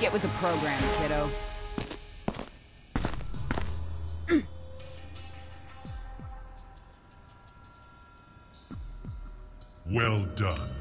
Get with the program, kiddo. Well done.